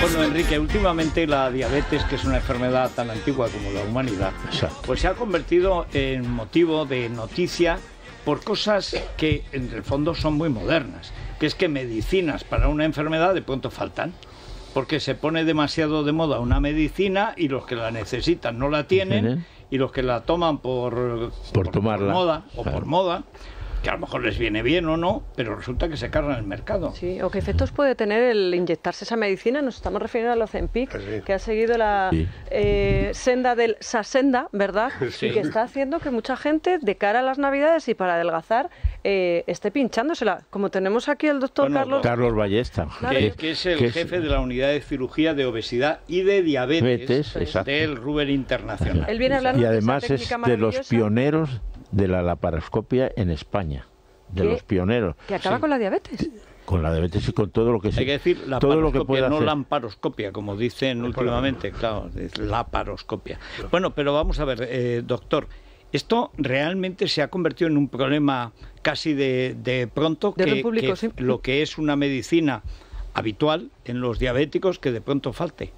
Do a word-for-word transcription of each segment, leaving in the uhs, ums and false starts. Bueno, Enrique, últimamente la diabetes, que es una enfermedad tan antigua como la humanidad, exacto, pues se ha convertido en motivo de noticia por cosas que en el fondo son muy modernas, que es que medicinas para una enfermedad de pronto faltan, porque se pone demasiado de moda una medicina y los que la necesitan no la tienen, uh-huh, y los que la toman por, por, por, tomarla. por moda o claro. por moda, que a lo mejor les viene bien o no, pero resulta que se cargan el mercado. Sí, o qué efectos puede tener el inyectarse esa medicina. Nos estamos refiriendo a los Zempic, sí, que ha seguido la sí. eh, senda del Saxenda, ¿verdad? Sí. Y que está haciendo que mucha gente, de cara a las Navidades y para adelgazar, eh, esté pinchándosela. Como tenemos aquí al doctor bueno, Carlos... Carlos Ballesta, que, que es el que jefe es... de la unidad de cirugía de obesidad y de diabetes, diabetes del Rubén Internacional. Él viene hablando y además de esa técnica es de los pioneros de la laparoscopia en España, de ¿Qué? los pioneros. Que acaba sí. con la diabetes. Con la diabetes y con todo lo que se... Hay que decir laparoscopia, no lamparoscopia, como dicen últimamente, claro, es laparoscopia. Bueno, pero vamos a ver, eh, doctor, esto realmente se ha convertido en un problema casi de, de pronto, de que, público, que sí. lo que es una medicina habitual en los diabéticos que de pronto falte.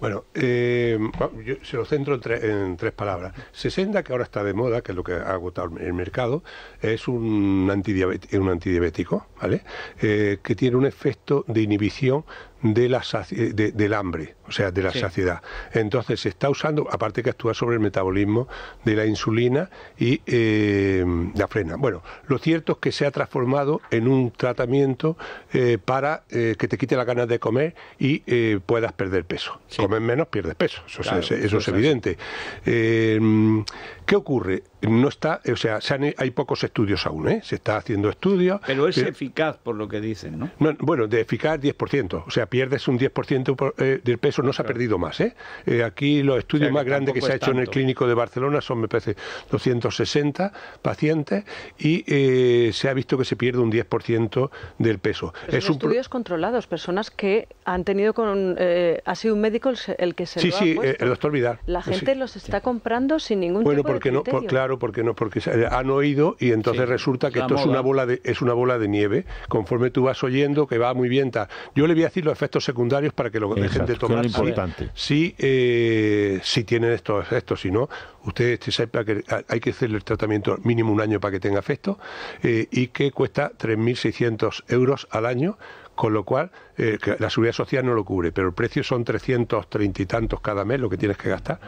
Bueno, eh, yo se lo centro en, tre en tres palabras. Saxenda, que ahora está de moda, que es lo que ha agotado el mercado, es un, antidiabet un antidiabético, ¿vale? Eh, que tiene un efecto de inhibición de la de, del hambre, o sea, de la sí. saciedad. Entonces se está usando, aparte que actúa sobre el metabolismo de la insulina y eh, la frena. Bueno, lo cierto es que se ha transformado en un tratamiento eh, para eh, que te quite las ganas de comer y eh, puedas perder peso. Sí. Comer menos, pierdes peso, eso, claro, es, eso, eso es evidente. Eh, ¿Qué ocurre? No está, o sea, se han, hay pocos estudios aún, ¿eh? Se está haciendo estudios. Pero es pero, eficaz, por lo que dicen, ¿no? no bueno, de eficaz diez por ciento, o sea, pierdes un diez por ciento por, eh, del peso, no se claro. ha perdido más, ¿eh? Eh, aquí los estudios o sea, más grandes que se ha hecho tanto. en el clínico de Barcelona son, me parece, doscientos sesenta pacientes y eh, se ha visto que se pierde un diez por ciento del peso. Pero es son un estudios pro... controlados, personas que han tenido con, eh, ha sido un médico el que se sí, lo sí, ha puesto. Sí, sí, el doctor Vidal. La gente sí. los está comprando sin ningún bueno, tipo porque de criterio. No, por, claro, porque no porque han oído y entonces sí, resulta que esto moda. es una bola de es una bola de nieve, conforme tú vas oyendo que va muy bien. Ta. Yo le voy a decir los efectos secundarios para que lo Exacto, dejen de tomar es importante. Si, si, eh, si tienen estos efectos, si no, ustedes sepan que hay que hacerle el tratamiento mínimo un año para que tenga efecto eh, y que cuesta tres mil seiscientos euros al año, con lo cual eh, que la seguridad social no lo cubre, pero el precio son trescientos treinta y tantos cada mes lo que tienes que gastar.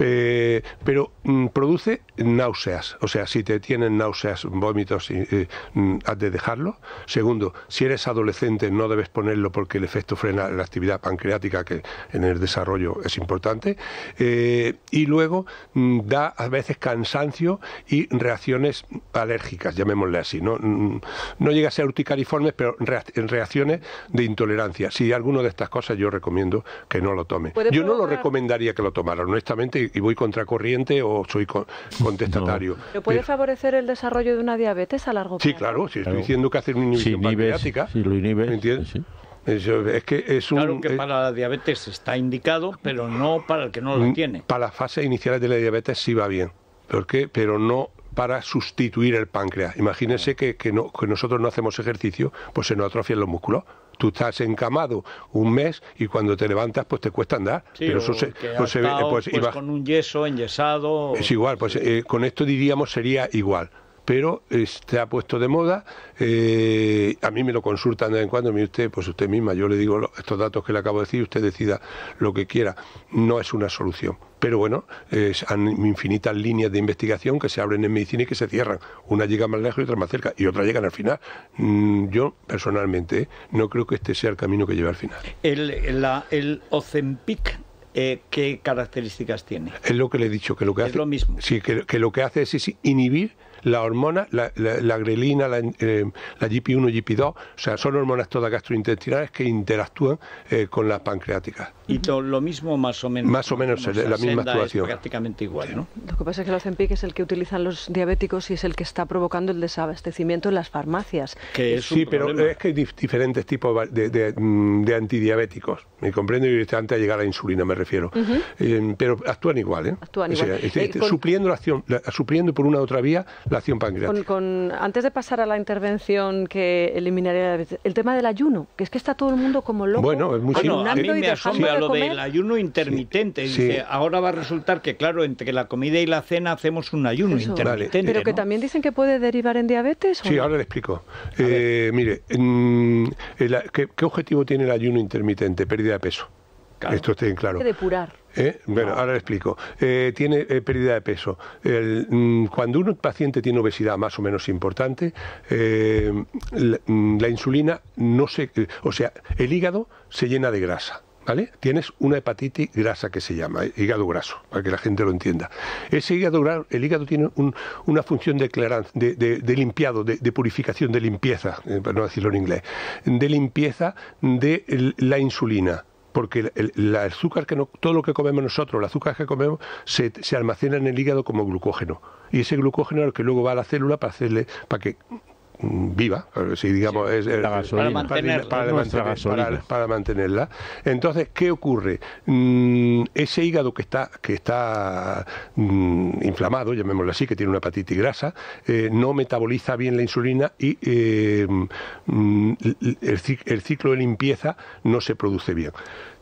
Eh, pero mmm, produce náuseas, o sea, si te tienen náuseas, vómitos, eh, mmm, has de dejarlo. Segundo, si eres adolescente no debes ponerlo porque el efecto frena la actividad pancreática, que en el desarrollo es importante. Eh, y luego mmm, da a veces cansancio y reacciones alérgicas, llamémosle así. No, no, no llega a ser urticariformes, pero en reacciones de intolerancia. Si alguno de estas cosas, yo recomiendo que no lo tome. Yo no lo recomendaría que lo tomara, honestamente, y voy contracorriente o soy contestatario. No. ¿Pero puede favorecer el desarrollo de una diabetes a largo plazo? Sí, claro, si estoy claro. diciendo que hace una inhibición pancreática. Si lo inhibes, ¿me entiendes? Sí. Es que es un, claro que para la diabetes está indicado, pero no para el que no lo tiene. Para las fases iniciales de la diabetes sí va bien, porque, pero no para sustituir el páncreas. Imagínense que, que, no, que nosotros no hacemos ejercicio, pues se nos atrofian los músculos. Tú estás encamado un mes y cuando te levantas pues te cuesta andar. Sí, pero eso se, que pues, estado, pues, pues, con un yeso enyesado. Es igual, pues sí. eh, con esto diríamos sería igual. Pero eh, se ha puesto de moda, eh, a mí me lo consultan de vez en cuando, mire usted, pues usted misma, yo le digo estos datos que le acabo de decir, usted decida lo que quiera. No es una solución. Pero bueno, eh, han infinitas líneas de investigación que se abren en medicina y que se cierran. Una llega más lejos y otra más cerca, y otra llegan al final. Mm, yo, personalmente, eh, no creo que este sea el camino que lleve al final. El, la, el Ozempic... Eh, ¿qué características tiene? Es lo que le he dicho, que lo que hace es lo mismo. Sí, que, que lo que hace es, es inhibir la hormona, la, la, la grelina, la, eh, la G I P uno, G I P dos, o sea, son hormonas todas gastrointestinales que interactúan eh, con las pancreáticas. Y todo lo mismo más o menos. Más o menos, es, la misma actuación. Es prácticamente igual, sí. ¿no? Lo que pasa es que el Ozempic es el que utilizan los diabéticos y es el que está provocando el desabastecimiento en las farmacias. Que es sí, pero problema. es que hay dif diferentes tipos de, de, de, de antidiabéticos. Me comprendo, y antes de llegar a la insulina me refiero. Uh-huh. eh, pero actúan igual, ¿eh? Actúan o sea, igual. Es, es, eh, con... supliendo, la acción, la, supliendo por una otra vía la acción pancreática. Con, con, antes de pasar a la intervención que eliminaría la, el tema del ayuno, que es que está todo el mundo como loco. Bueno, es muy bueno, a mí me asombra de lo comer. Del ayuno intermitente. Sí, dice, sí. Ahora va a resultar que, claro, entre la comida y la cena hacemos un ayuno Eso. intermitente. Vale. Pero ¿no? que también dicen que puede derivar en diabetes. ¿O sí, no? Ahora le explico. Eh, mire, mmm, el, ¿qué, ¿qué objetivo tiene el ayuno intermitente? Pérdida de peso. Claro. Esto está bien claro. Hay que depurar. ¿Eh? Bueno, ahora le explico. Eh, tiene eh, pérdida de peso. El, mm, cuando un paciente tiene obesidad más o menos importante, eh, la, la insulina no se... Eh, o sea, el hígado se llena de grasa, ¿vale? Tienes una hepatitis grasa que se llama, eh, hígado graso, para que la gente lo entienda. Ese hígado, el hígado tiene un, una función de, de, de, de limpiado, de, de purificación, de limpieza, eh, para no decirlo en inglés, de limpieza de el, la insulina. Porque el, el, el azúcar que no, todo lo que comemos nosotros, el azúcar que comemos, se, se almacena en el hígado como glucógeno. Y ese glucógeno es el que luego va a la célula para hacerle, para que um, viva, si digamos, sí, es, es, para mantenerla. Para, para, mantener, para, para mantenerla. Entonces, ¿qué ocurre? Mm, ese hígado que está, que está mm, inflamado, llamémoslo así, que tiene una hepatitis grasa, eh, no metaboliza bien la insulina y eh, mm, el, el ciclo de limpieza no se produce bien.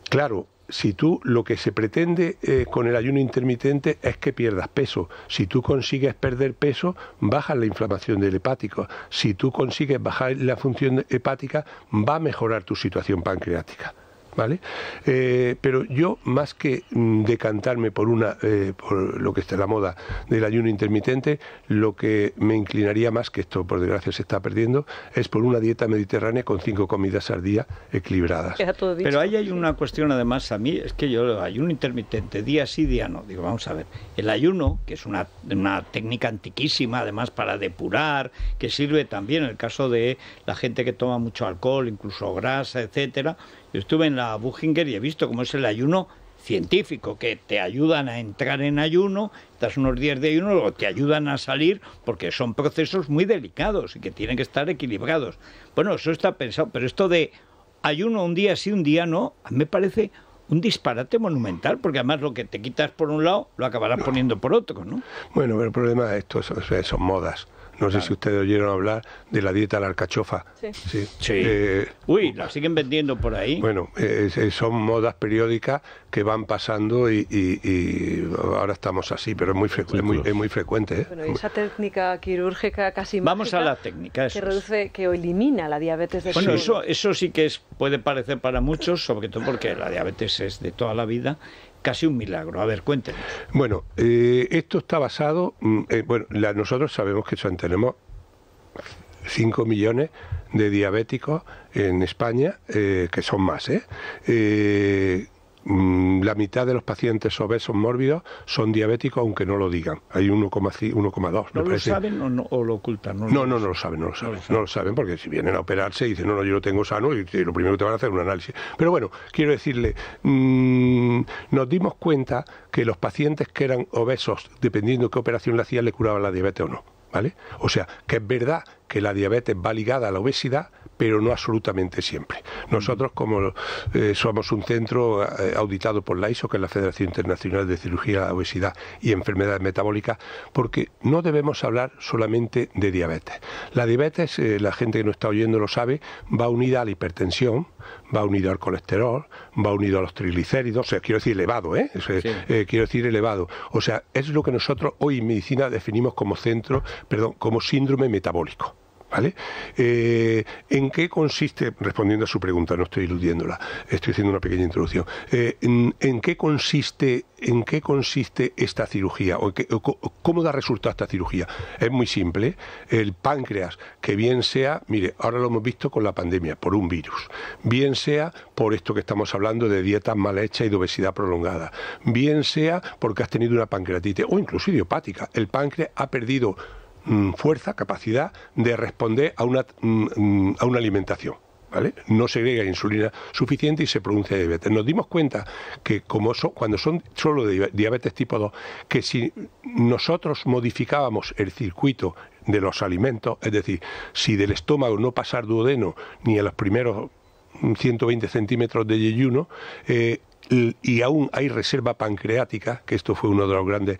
Claro, si tú lo que se pretende eh, con el ayuno intermitente es que pierdas peso. Si tú consigues perder peso, bajas la inflamación del hepático. Si tú consigues bajar la función hepática, va a mejorar tu situación pancreática. ¿Vale? Eh, pero yo, más que decantarme por una eh, por lo que está la moda del ayuno intermitente, lo que me inclinaría más, que esto por desgracia se está perdiendo, es por una dieta mediterránea con cinco comidas al día equilibradas. Pero ahí hay una cuestión además, a mí, es que yo, ayuno intermitente, día sí, día no. Digo, vamos a ver, el ayuno, que es una, una técnica antiquísima, además para depurar, que sirve también en el caso de la gente que toma mucho alcohol, incluso grasa, etcétera. Yo estuve en la Buchinger y he visto cómo es el ayuno científico, que te ayudan a entrar en ayuno, estás unos días de ayuno, luego te ayudan a salir, porque son procesos muy delicados y que tienen que estar equilibrados. Bueno, eso está pensado, pero esto de ayuno un día sí, un día no, a mí me parece un disparate monumental, porque además lo que te quitas por un lado, lo acabarás poniendo por otro, ¿no? Bueno, pero el problema es esto, son, son modas. No sé claro. si ustedes oyeron hablar de la dieta de la alcachofa. Sí. sí. sí. Eh, Uy, la siguen vendiendo por ahí. Bueno, eh, son modas periódicas que van pasando y, y, y ahora estamos así, pero es muy, frecu sí, es muy, es muy frecuente. ¿eh? Bueno, esa técnica quirúrgica casi mágica. Vamos a la técnica, eso. Que reduce, que elimina la diabetes de Bueno, eso, eso sí que es, puede parecer para muchos, sobre todo porque la diabetes es de toda la vida, casi un milagro. A ver, cuéntenos. Bueno, eh, esto está basado... Eh, bueno, la, nosotros sabemos que tenemos cinco millones de diabéticos en España, eh, que son más, ¿eh? Eh, la mitad de los pacientes obesos mórbidos son diabéticos, aunque no lo digan. Hay uno coma dos. ¿No lo saben o, no, o lo ocultan? No, no, no, no lo saben, no lo saben. No lo saben porque si vienen a operarse y dicen, no, no, yo lo tengo sano, y lo primero que te van a hacer es un análisis. Pero bueno, quiero decirle, mmm, nos dimos cuenta que los pacientes que eran obesos, dependiendo de qué operación le hacían, le curaban la diabetes o no. ¿Vale? O sea, que es verdad que la diabetes va ligada a la obesidad, pero no absolutamente siempre. Nosotros, como eh, somos un centro eh, auditado por la I S O, que es la Federación Internacional de Cirugía, Obesidad y Enfermedades Metabólicas, porque no debemos hablar solamente de diabetes. La diabetes, eh, la gente que nos está oyendo lo sabe, va unida a la hipertensión, va unido al colesterol, va unido a los triglicéridos, o sea, quiero decir elevado, ¿eh? O sea, sí. eh, quiero decir elevado. O sea, es lo que nosotros hoy en medicina definimos como centro, perdón, como síndrome metabólico. ¿Vale? Eh, ¿En qué consiste, respondiendo a su pregunta, no estoy eludiéndola, estoy haciendo una pequeña introducción, eh, en, en, qué consiste, ¿en qué consiste esta cirugía? ¿O, qué, o cómo da resultado esta cirugía? Es muy simple, el páncreas, que bien sea, mire, ahora lo hemos visto con la pandemia, por un virus, bien sea por esto que estamos hablando de dietas mal hechas y de obesidad prolongada, bien sea porque has tenido una pancreatitis o incluso idiopática, el páncreas ha perdido fuerza, capacidad de responder a una, a una alimentación, ¿vale? No segrega insulina suficiente y se produce diabetes. Nos dimos cuenta que como son, cuando son solo de diabetes tipo dos, que si nosotros modificábamos el circuito de los alimentos, es decir, si del estómago no pasar duodeno ni a los primeros ciento veinte centímetros de yeyuno, eh, y aún hay reserva pancreática, que esto fue uno de los grandes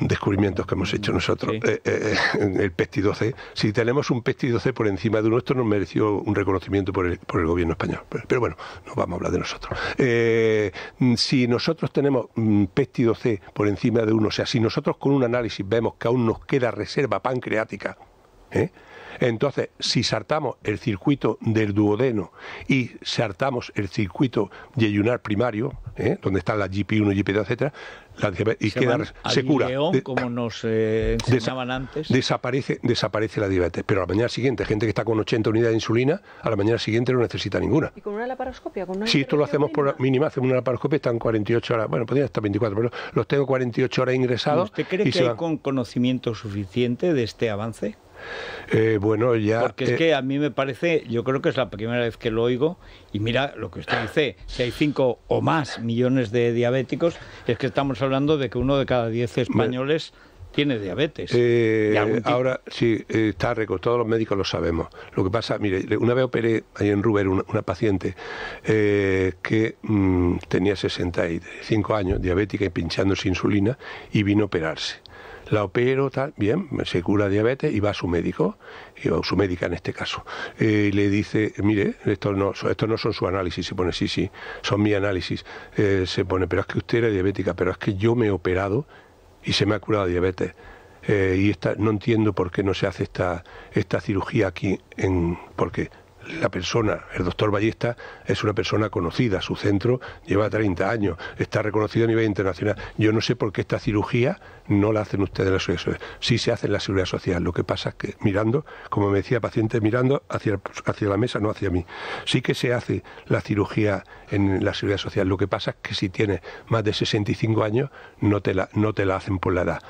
descubrimientos que hemos hecho nosotros, sí. eh, eh, el péptido C. Si tenemos un péptido C por encima de uno, esto nos mereció un reconocimiento por el, por el gobierno español. Pero, pero bueno, no vamos a hablar de nosotros. Eh, si nosotros tenemos péptido C por encima de uno, o sea, si nosotros con un análisis vemos que aún nos queda reserva pancreática, ¿eh? Entonces, si saltamos el circuito del duodeno y saltamos el circuito yeyunar primario, ¿eh? Donde están las G P uno, G P dos, etcétera, la de, y se, queda, se cura. León, como nos eh, enseñaban desa antes. Desaparece, desaparece la diabetes. Pero a la mañana siguiente, gente que está con ochenta unidades de insulina, a la mañana siguiente no necesita ninguna. ¿Y con una laparoscopia? Con una sí, esto lo hacemos mínima? por mínima, hacemos una laparoscopia, están cuarenta y ocho horas, bueno, podrían estar veinticuatro, pero los tengo cuarenta y ocho horas ingresados. ¿Usted cree y que hay van... con conocimiento suficiente de este avance? Eh, bueno, ya... Porque es eh... que a mí me parece, yo creo que es la primera vez que lo oigo, y mira lo que usted dice, si hay cinco o más millones de diabéticos, es que estamos hablando de que uno de cada diez españoles... Bueno. Tiene diabetes. Eh, ahora sí, eh, está récord, todos los médicos lo sabemos. Lo que pasa, mire, una vez operé ahí en Ruber una, una paciente eh, que mmm, tenía sesenta y cinco años, diabética y pinchándose insulina, y vino a operarse. La opero, tal, bien, se cura diabetes y va a su médico, o su médica en este caso, eh, y le dice, mire, estos no, estos no son su análisis, se pone, sí, sí, son mi análisis, eh, se pone, pero es que usted era diabética, pero es que yo me he operado y se me ha curado diabetes, eh, y esta, no entiendo por qué no se hace esta, esta cirugía aquí, en, porque la persona, el doctor Ballesta, es una persona conocida, su centro lleva treinta años, está reconocido a nivel internacional. Yo no sé por qué esta cirugía no la hacen ustedes en la Seguridad Social. Sí se hace en la Seguridad Social, lo que pasa es que mirando, como me decía el paciente, mirando hacia, hacia la mesa, no hacia mí. Sí que se hace la cirugía en la Seguridad Social, lo que pasa es que si tienes más de sesenta y cinco años no te la, no te la hacen por la edad.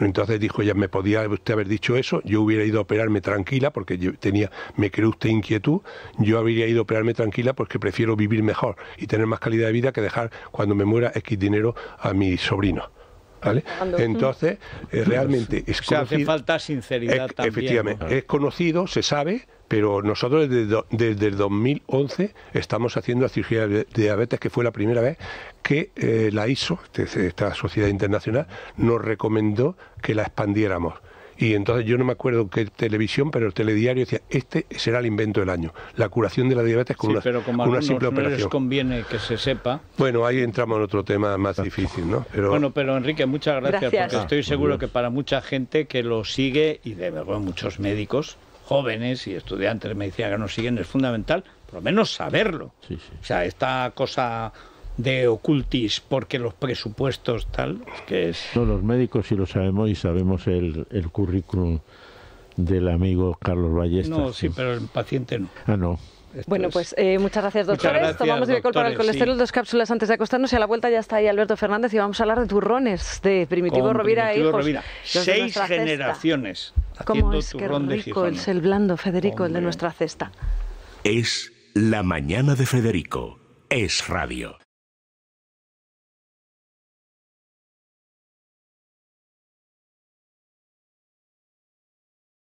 Entonces dijo ella, me podía usted haber dicho eso, yo hubiera ido a operarme tranquila porque yo tenía, me creó usted inquietud, yo habría ido a operarme tranquila porque prefiero vivir mejor y tener más calidad de vida que dejar cuando me muera X dinero a mis sobrinos. ¿Vale? Entonces, eh, realmente es o sea, conocido, hace falta sinceridad es, también. Efectivamente, ¿no? Es conocido, se sabe, pero nosotros desde, do, desde el dos mil once estamos haciendo la cirugía de diabetes, que fue la primera vez que eh, la I S O, esta sociedad internacional, nos recomendó que la expandiéramos. Y entonces yo no me acuerdo qué televisión, pero el telediario decía, este será el invento del año, la curación de la diabetes con sí, una, pero como una algunos simple no operación. Les conviene que se sepa. Bueno, ahí entramos en otro tema más difícil, ¿no? Pero... Bueno, pero Enrique, muchas gracias, gracias. porque ah, estoy seguro que para mucha gente que lo sigue, y de verdad muchos médicos, jóvenes y estudiantes de medicina que nos siguen, es fundamental, por lo menos saberlo. Sí, sí. O sea, esta cosa... de ocultis, porque los presupuestos tal, que es... No, los médicos sí lo sabemos y sabemos el, el currículum del amigo Carlos Ballesta. No, sí, sí, pero el paciente no. Ah, no. Esto bueno, es... pues eh, muchas gracias, doctores. Muchas gracias, Tomamos doctores, para el colesterol, sí. dos cápsulas antes de acostarnos y a la vuelta ya está ahí Alberto Fernández y vamos a hablar de turrones de Primitivo, Con Rovira Primitivo e hijos. Rovira. Seis generaciones haciendo ¿Cómo es turrón que rico de es el blando, Federico, Hombre. el de nuestra cesta? Es la mañana de Federico. Es radio.